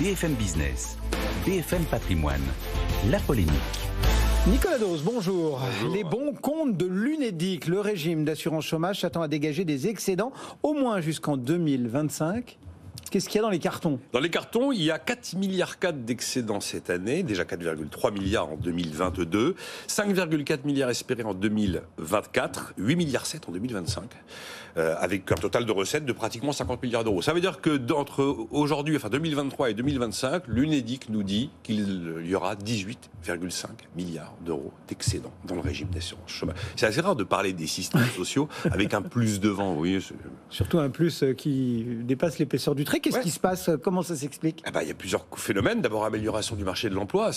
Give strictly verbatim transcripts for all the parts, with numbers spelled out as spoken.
B F M Business, B F M Patrimoine, La polémique. Nicolas Doze, bonjour. Bonjour. Les bons comptes de l'UNEDIC, le régime d'assurance chômage, s'attend à dégager des excédents au moins jusqu'en deux mille vingt-cinq. Qu'est-ce qu'il y a dans les cartons? Dans les cartons, il y a quatre virgule quatre milliards d'excédents cette année, déjà quatre virgule trois milliards en deux mille vingt-deux, cinq virgule quatre milliards espérés en deux mille vingt-quatre, huit virgule sept milliards en deux mille vingt-cinq, euh, avec un total de recettes de pratiquement cinquante milliards d'euros. Ça veut dire que d'entre aujourd'hui, enfin deux mille vingt-trois et deux mille vingt-cinq, l'UNEDIC nous dit qu'il y aura dix-huit virgule cinq milliards d'euros d'excédents dans le régime d'assurance chômage. C'est assez rare de parler des systèmes sociaux avec un plus devant, vous voyez. Surtout un plus qui dépasse l'épaisseur du trait. Qu'est-ce ouais. qui se passe? Comment ça s'explique? Ah bah, il y a plusieurs phénomènes. D'abord, amélioration du marché de l'emploi.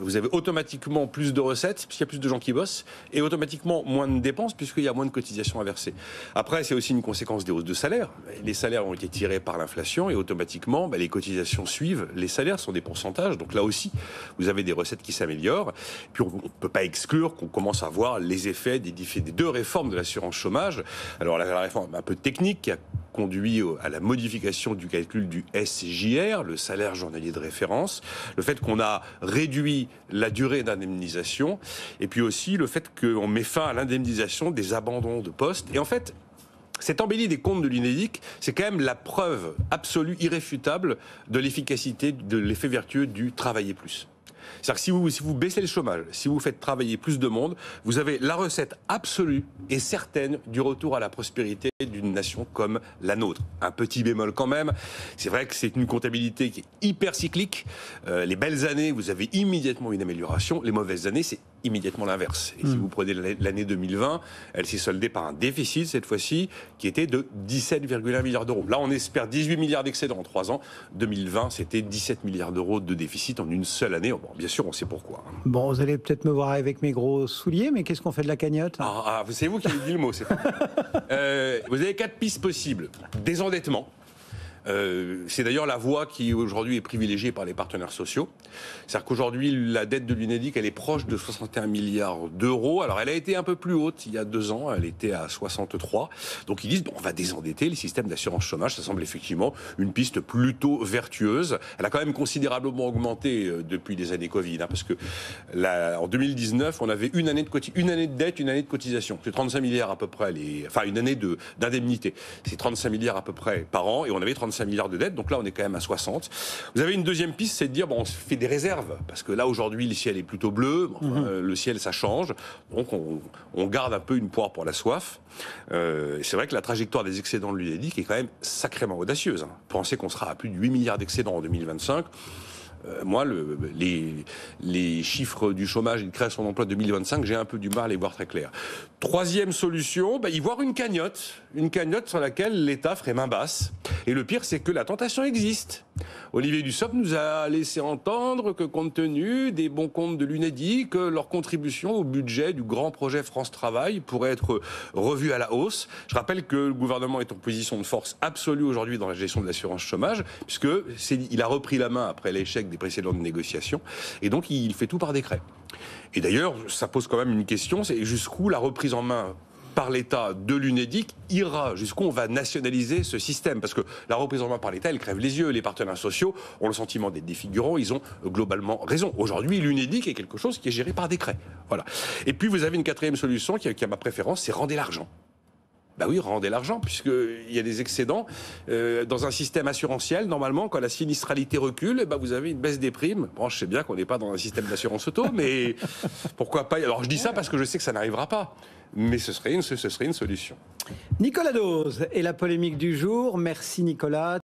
Vous avez automatiquement plus de recettes, puisqu'il y a plus de gens qui bossent, et automatiquement moins de dépenses, puisqu'il y a moins de cotisations à verser. Après, c'est aussi une conséquence des hausses de salaire. Les salaires ont été tirés par l'inflation, et automatiquement, bah, les cotisations suivent. Les salaires sont des pourcentages, donc là aussi, vous avez des recettes qui s'améliorent. Puis, on ne peut pas exclure qu'on commence à voir les effets des, des deux réformes de l'assurance chômage. Alors, la, la réforme un peu technique qui a conduit à la modification du calcul du S J R, le salaire journalier de référence, le fait qu'on a réduit la durée d'indemnisation, et puis aussi le fait qu'on met fin à l'indemnisation des abandons de poste. Et en fait, cette embellie des comptes de l'UNEDIC, c'est quand même la preuve absolue, irréfutable, de l'efficacité, de l'effet vertueux du travailler plus. C'est-à-dire que si vous, si vous baissez le chômage, si vous faites travailler plus de monde, vous avez la recette absolue et certaine du retour à la prospérité d'une nation comme la nôtre. Un petit bémol quand même, c'est vrai que c'est une comptabilité qui est hyper cyclique. Euh, les belles années, vous avez immédiatement une amélioration. Les mauvaises années, c'est immédiatement l'inverse. Et mmh. si vous prenez l'année deux mille vingt, elle s'est soldée par un déficit, cette fois-ci, qui était de dix-sept virgule un milliards d'euros. Là, on espère dix-huit milliards d'excédents en trois ans. deux mille vingt, c'était dix-sept milliards d'euros de déficit en une seule année. Bon, bien sûr, on sait pourquoi. Bon, vous allez peut-être me voir avec mes gros souliers, mais qu'est-ce qu'on fait de la cagnotte? Ah, ah, vous savez, vous qui avez dit le mot, c'est pas euh, vous avez quatre pistes possibles. Désendettement. Euh, c'est d'ailleurs la voie qui aujourd'hui est privilégiée par les partenaires sociaux. C'est-à-dire qu'aujourd'hui, la dette de l'UNEDIC, elle est proche de soixante et un milliards d'euros. Alors, elle a été un peu plus haute il y a deux ans. Elle était à soixante-trois. Donc, ils disent, bon, on va désendetter les systèmes d'assurance chômage. Ça semble effectivement une piste plutôt vertueuse. Elle a quand même considérablement augmenté depuis les années Covid, hein, parce que la, en deux mille dix-neuf, on avait une année de, une année de dette, une année de cotisation. C'est trente-cinq milliards à peu près, les, enfin, une année d'indemnité. C'est trente-cinq milliards à peu près par an. Et on avait trente-cinq milliards de dettes, donc là on est quand même à soixante. Vous avez une deuxième piste, c'est de dire bon, on se fait des réserves, parce que là aujourd'hui le ciel est plutôt bleu, bon, mm-hmm. euh, le ciel ça change, donc on, on garde un peu une poire pour la soif. Euh, c'est vrai que la trajectoire des excédents de l'UNEDIC est quand même sacrément audacieuse. Hein. Pensez qu'on sera à plus de huit milliards d'excédents en deux mille vingt-cinq. Moi, le, les, les chiffres du chômage et de création d'emploi deux mille vingt-cinq, j'ai un peu du mal à les voir très clairs. Troisième solution, bah, y voir une cagnotte. Une cagnotte sur laquelle l'État ferait main basse. Et le pire, c'est que la tentation existe. Olivier Dussop nous a laissé entendre que, compte tenu des bons comptes de l'UNEDIC, que leur contribution au budget du grand projet France Travail pourrait être revue à la hausse. Je rappelle que le gouvernement est en position de force absolue aujourd'hui dans la gestion de l'assurance chômage, puisqu'il a repris la main après l'échec des précédentes négociations, et donc il fait tout par décret. Et d'ailleurs, ça pose quand même une question, c'est jusqu'où la reprise en main par l'État de l'UNEDIC ira, jusqu'où on va nationaliser ce système, parce que la reprise en main par l'État, elle crève les yeux. Les partenaires sociaux ont le sentiment d'être défigurants, ils ont globalement raison. Aujourd'hui, l'UNEDIC est quelque chose qui est géré par décret. Voilà. Et puis vous avez une quatrième solution qui a ma préférence, c'est rendez l'argent. Ben oui, rendez l'argent, puisqu'il y a des excédents. Euh, dans un système assurantiel, normalement, quand la sinistralité recule, eh ben vous avez une baisse des primes. Bon, je sais bien qu'on n'est pas dans un système d'assurance auto, mais pourquoi pas? Alors, je dis ça parce que je sais que ça n'arrivera pas, mais ce serait une, ce serait une solution. Nicolas Doze et la polémique du jour. Merci, Nicolas.